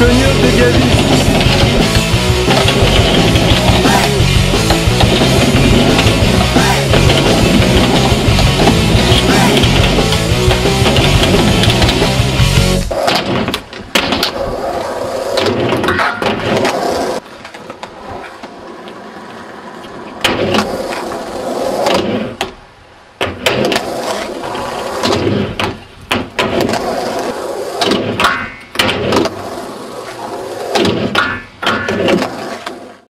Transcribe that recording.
tenir d'égaliste.